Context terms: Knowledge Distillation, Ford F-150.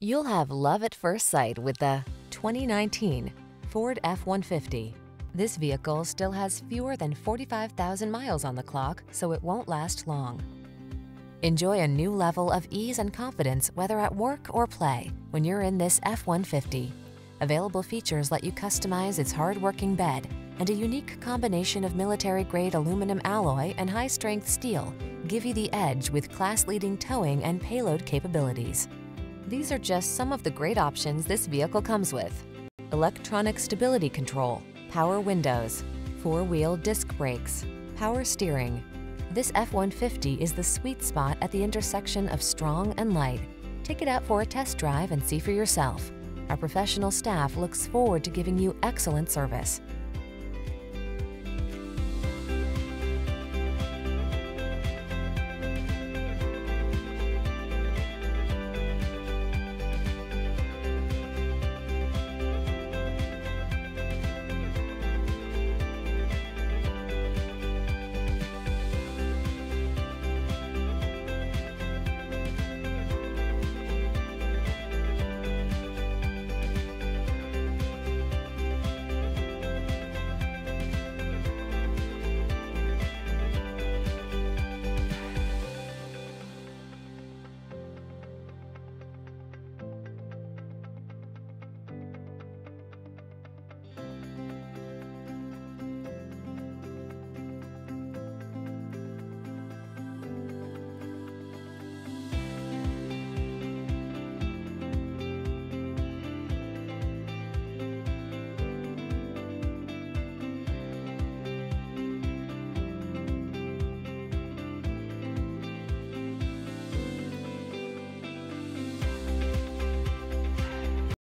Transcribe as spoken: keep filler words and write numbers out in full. You'll have love at first sight with the twenty nineteen Ford F one fifty. This vehicle still has fewer than forty-five thousand miles on the clock, so it won't last long. Enjoy a new level of ease and confidence, whether at work or play, when you're in this F one fifty. Available features let you customize its hard-working bed, and a unique combination of military-grade aluminum alloy and high-strength steel give you the edge with class-leading towing and payload capabilities. These are just some of the great options this vehicle comes with: electronic stability control, power windows, four-wheel disc brakes, power steering. This F one fifty is the sweet spot at the intersection of strong and light. Take it out for a test drive and see for yourself. Our professional staff looks forward to giving you excellent service.